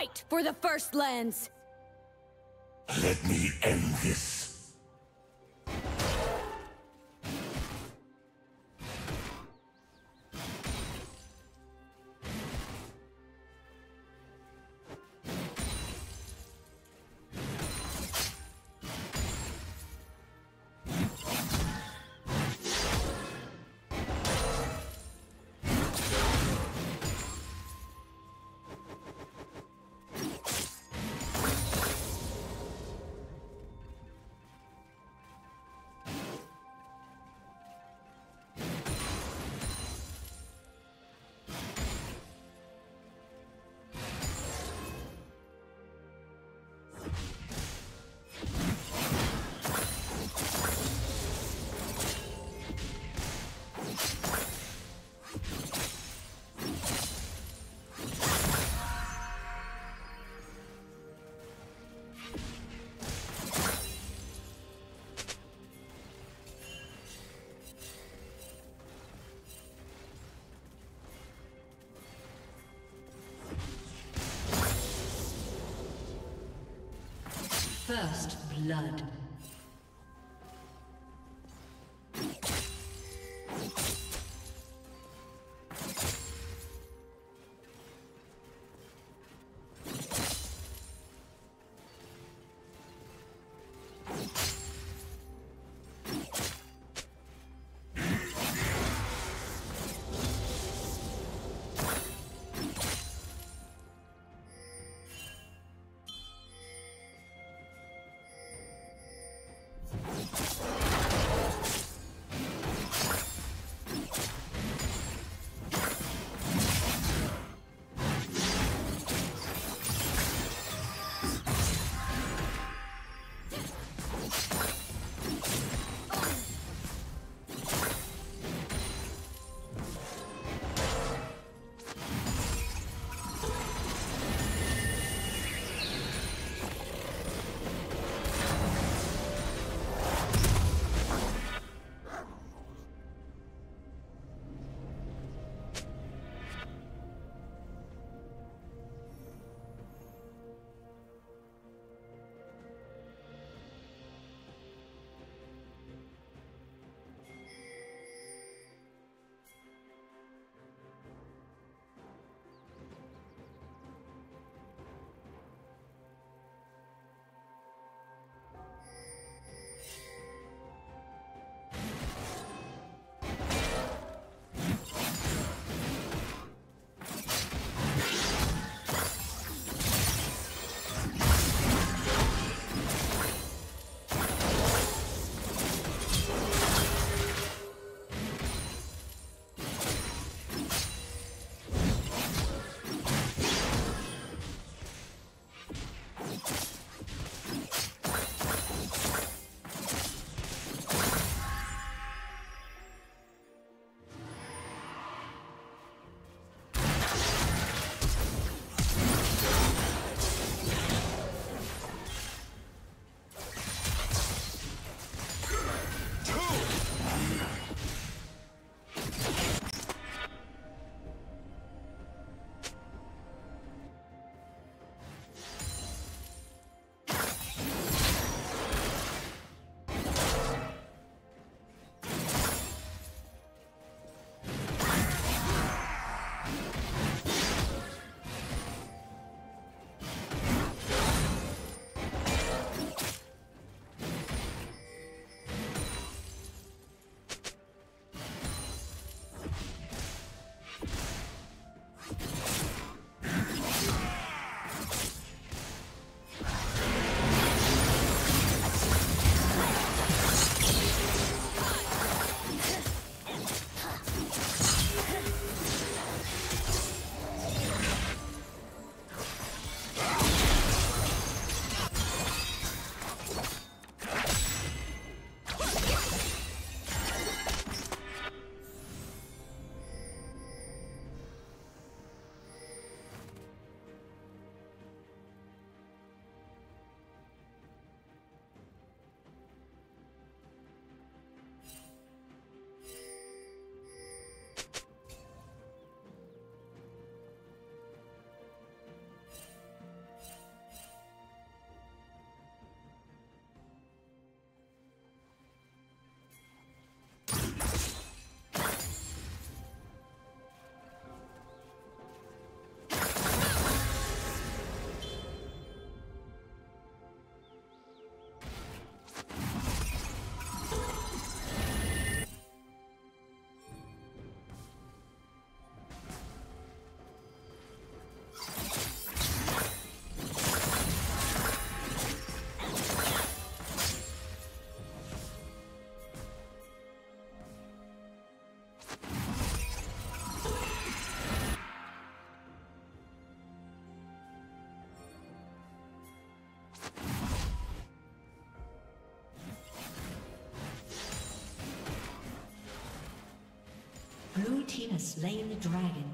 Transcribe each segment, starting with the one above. Fight for the First Lands! Let me end this. First blood. Blue team has slain the dragon.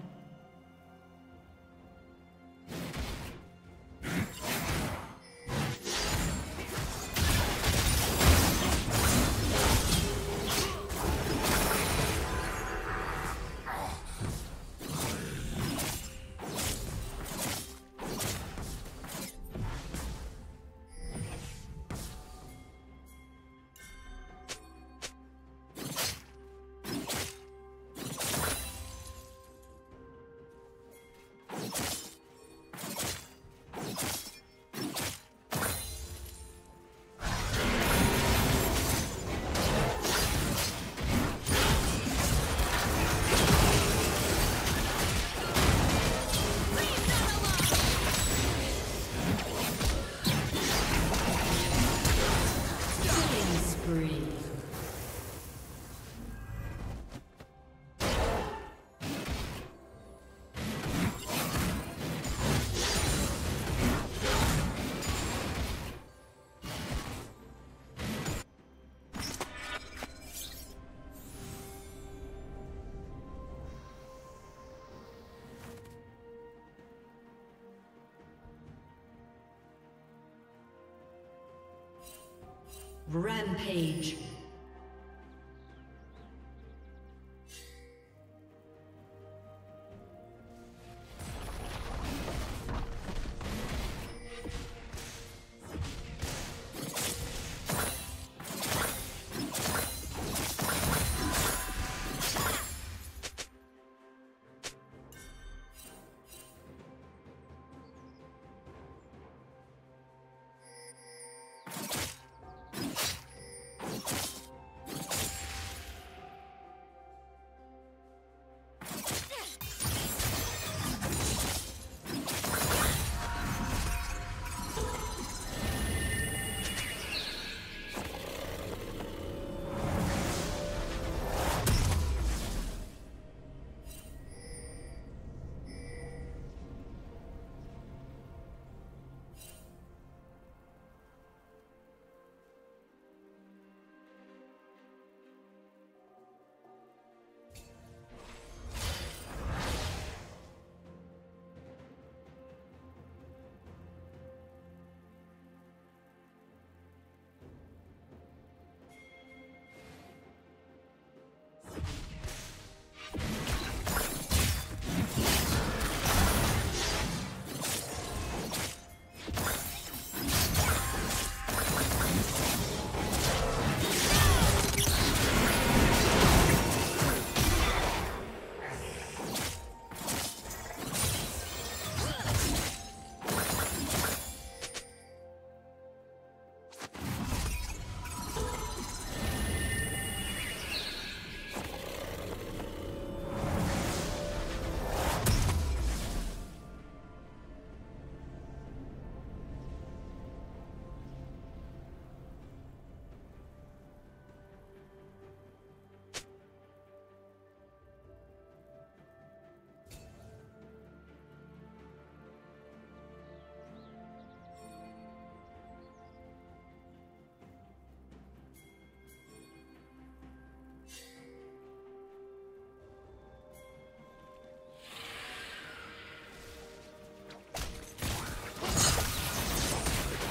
Rampage.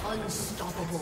Unstoppable.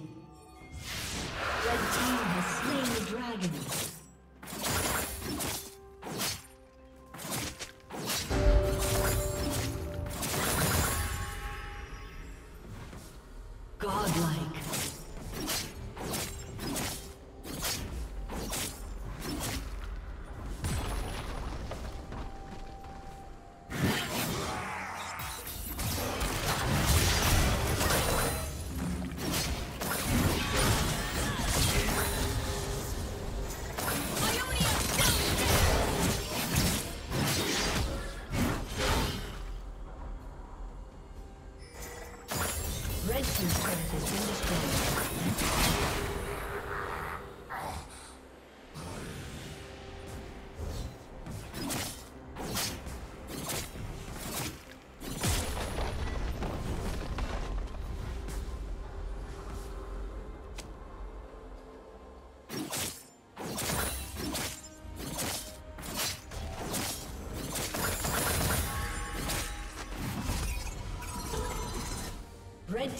Red team has slain the dragon. Red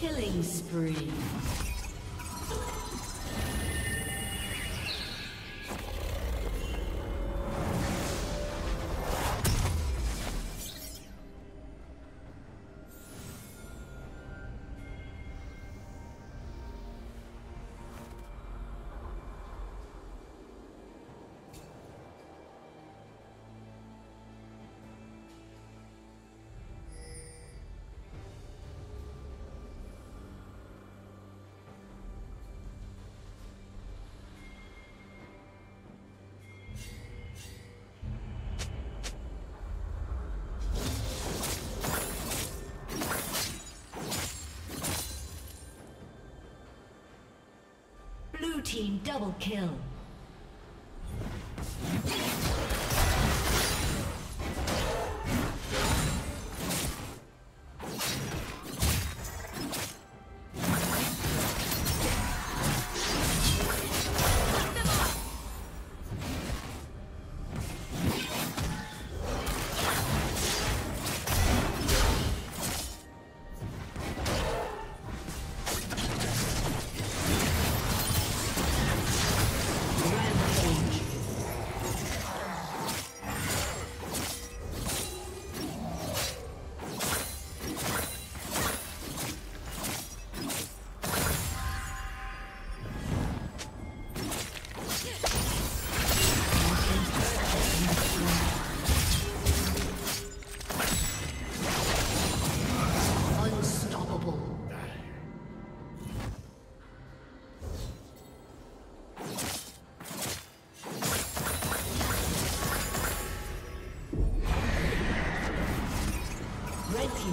Killing spree. Team double kill. Team's turret has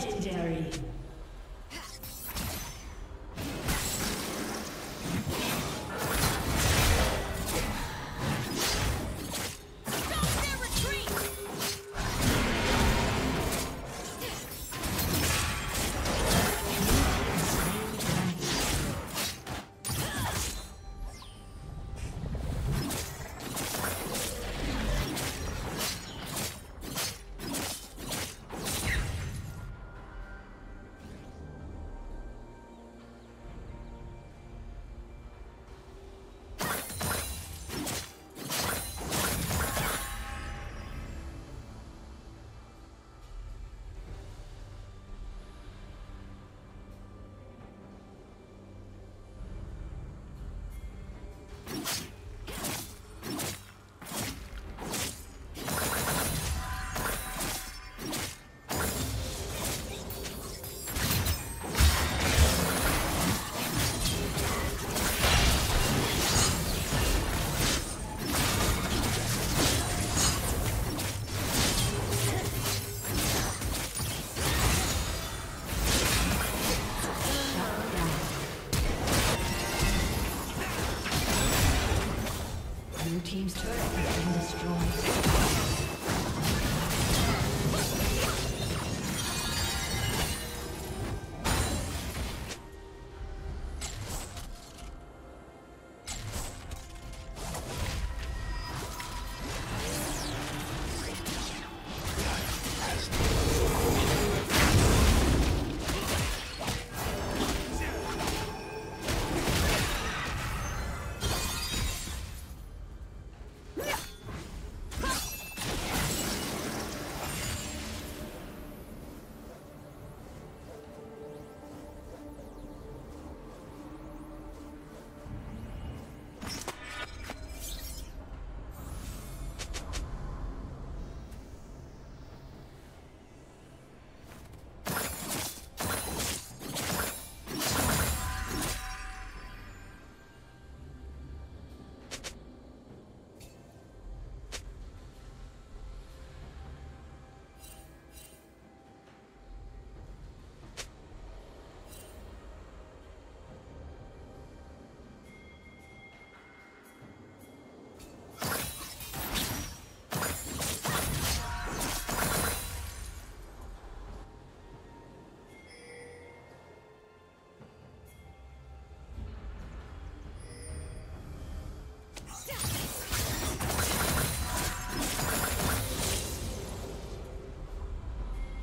Legendary. Team's turret has been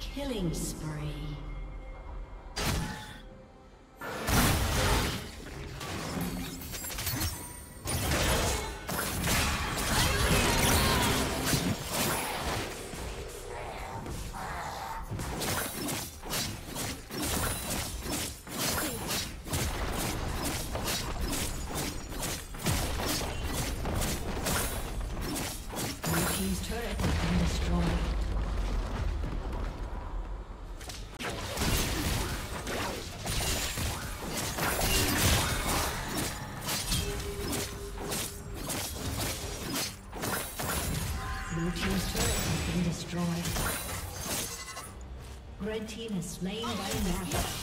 killing spree. Red team is slain by Navi.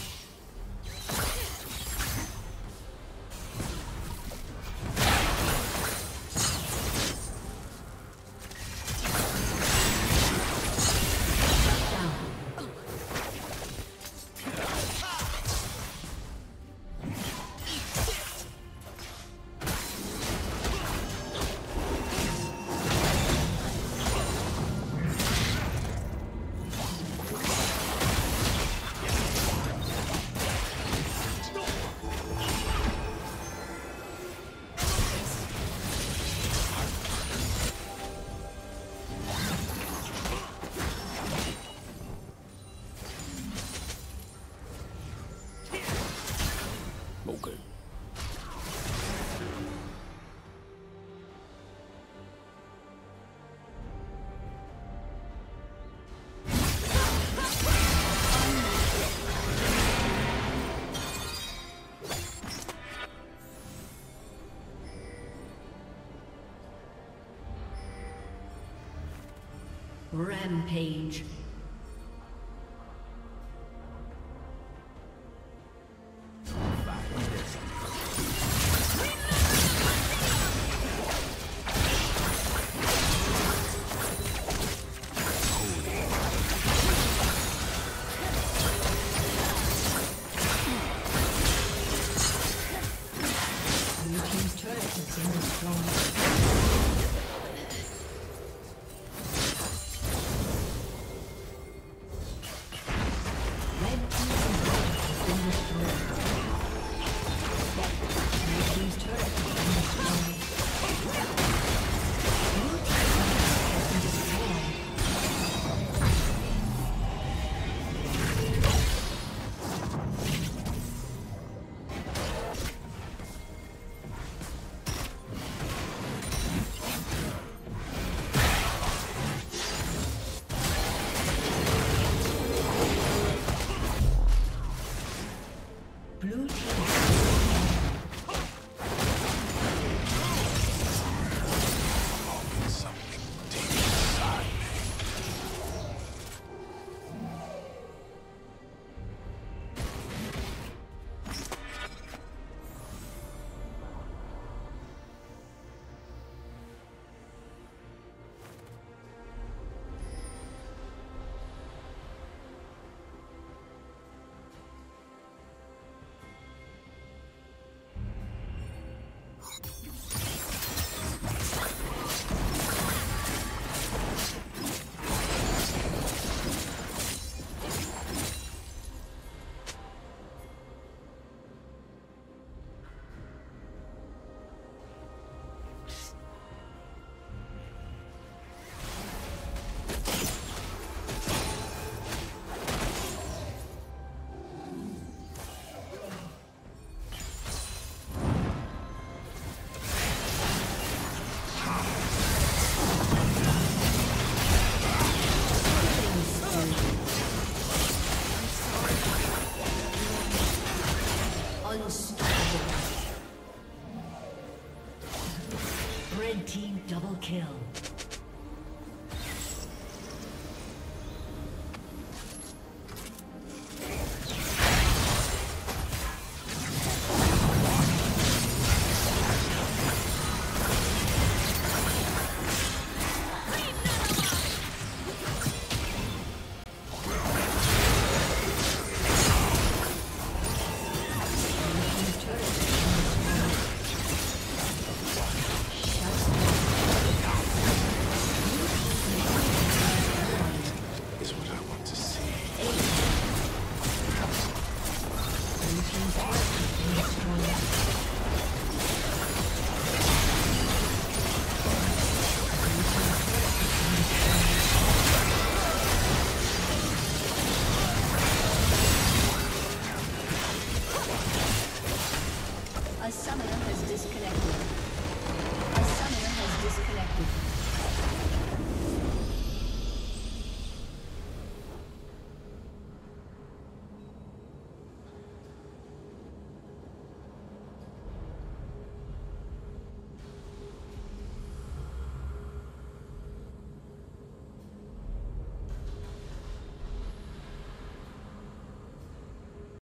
Rampage. Blue team's turret has been destroyed.